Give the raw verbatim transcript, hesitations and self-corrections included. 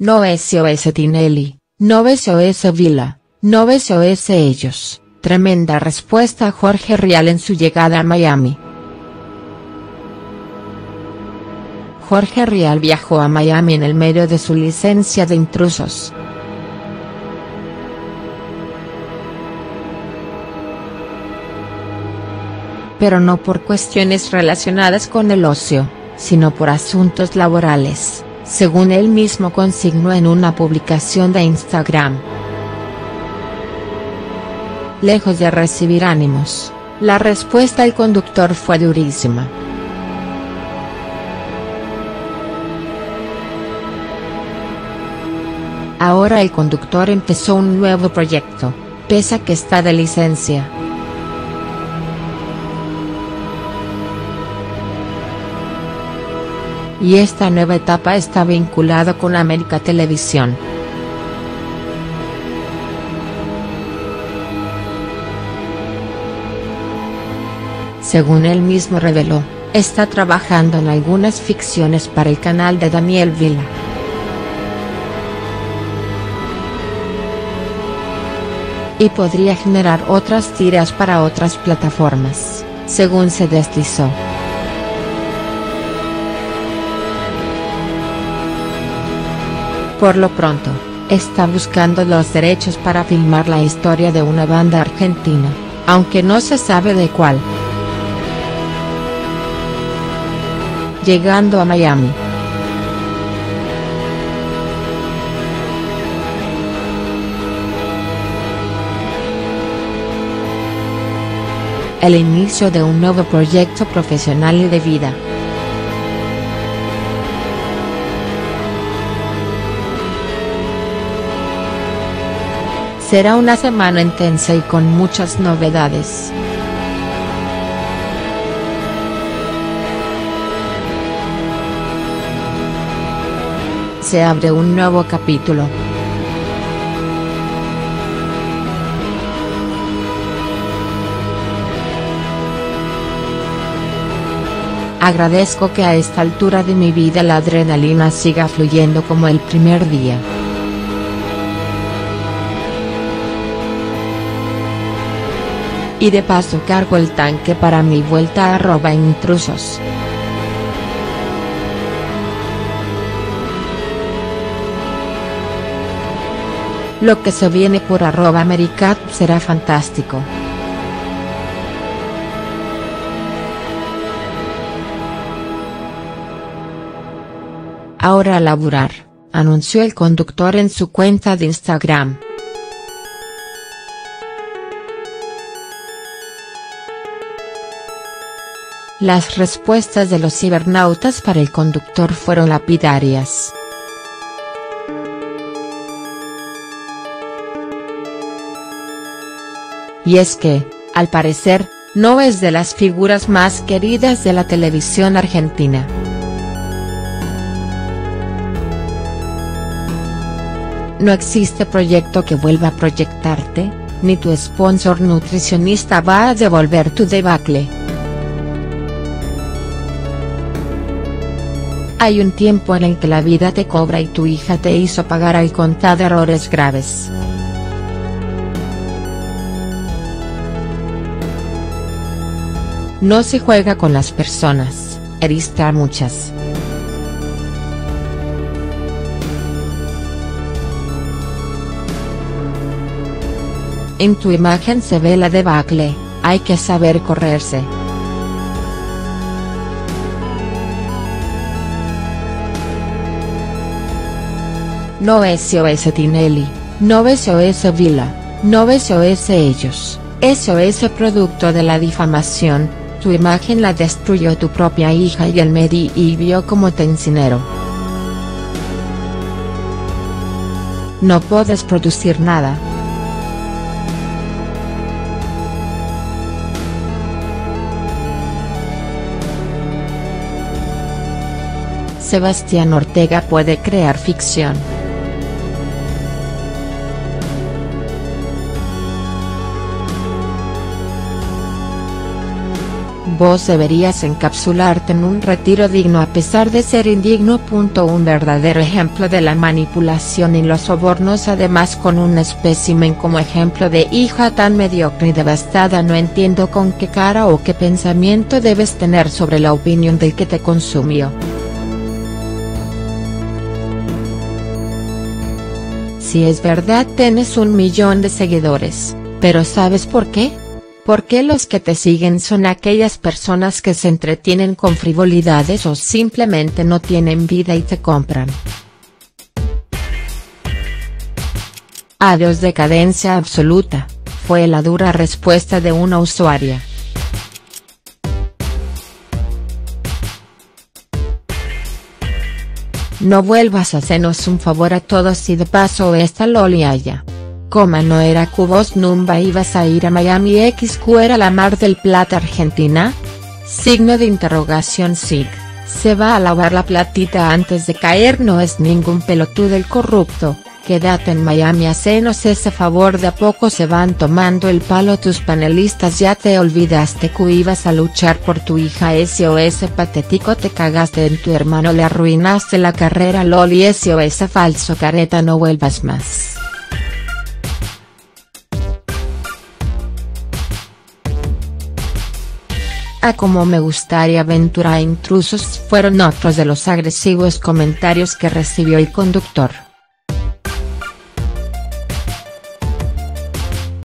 No es ese Tinelli, no es ese Vila, no es ese ellos. Tremenda respuesta a Jorge Rial en su llegada a Miami. Jorge Rial viajó a Miami en el medio de su licencia de Intrusos. Pero no por cuestiones relacionadas con el ocio, sino por asuntos laborales, según él mismo consignó en una publicación de Instagram. Lejos de recibir ánimos, la respuesta del conductor fue durísima. Ahora el conductor empezó un nuevo proyecto, pese a que está de licencia. Y esta nueva etapa está vinculada con América Televisión. Según él mismo reveló, está trabajando en algunas ficciones para el canal de Daniel Vila. Y podría generar otras tiras para otras plataformas, según se deslizó. Por lo pronto, está buscando los derechos para filmar la historia de una banda argentina, aunque no se sabe de cuál. Llegando a Miami. El inicio de un nuevo proyecto profesional y de vida. Será una semana intensa y con muchas novedades. Se abre un nuevo capítulo. Agradezco que a esta altura de mi vida la adrenalina siga fluyendo como el primer día. Y de paso cargo el tanque para mi vuelta a arroba intrusos. Lo que se viene por arroba Americat será fantástico. Ahora a laburar, anunció el conductor en su cuenta de Instagram. Las respuestas de los cibernautas para el conductor fueron lapidarias. Y es que, al parecer, no es de las figuras más queridas de la televisión argentina. No existe proyecto que vuelva a proyectarte, ni tu sponsor nutricionista va a devolver tu debacle. Hay un tiempo en el que la vida te cobra y tu hija te hizo pagar al contar errores graves. No se juega con las personas, heriste a muchas. En tu imagen se ve la debacle, hay que saber correrse. No es ese Tinelli, no es ese Vila, no es ese ellos, es ese producto de la difamación, tu imagen la destruyó tu propia hija y el medio y vio cómo te incineró. No puedes producir nada. Sebastián Ortega puede crear ficción. vos deberías encapsularte en un retiro digno a pesar de ser indigno. Un verdadero ejemplo de la manipulación y los sobornos, además con un espécimen como ejemplo de hija tan mediocre y devastada. No entiendo con qué cara o qué pensamiento debes tener sobre la opinión del que te consumió. Si es verdad tienes un millón de seguidores, pero ¿sabes por qué? Porque los que te siguen son aquellas personas que se entretienen con frivolidades o simplemente no tienen vida y te compran. Adiós decadencia absoluta, fue la dura respuesta de una usuaria. No vuelvas a hacernos un favor a todos y de paso esta loli allá. Coma no era cubos numba ibas a ir a Miami X era la Mar del Plata Argentina. Signo de interrogación sig, se va a lavar la platita antes de caer. No es ningún pelotudo el corrupto, quédate en Miami hacenos ese favor. De a poco se van tomando el palo tus panelistas, ya te olvidaste que ibas a luchar por tu hija. S O S patético, te cagaste en tu hermano, le arruinaste la carrera loli. S O S falso careta, no vuelvas más. A como me gustaría aventura a Intrusos fueron otros de los agresivos comentarios que recibió el conductor.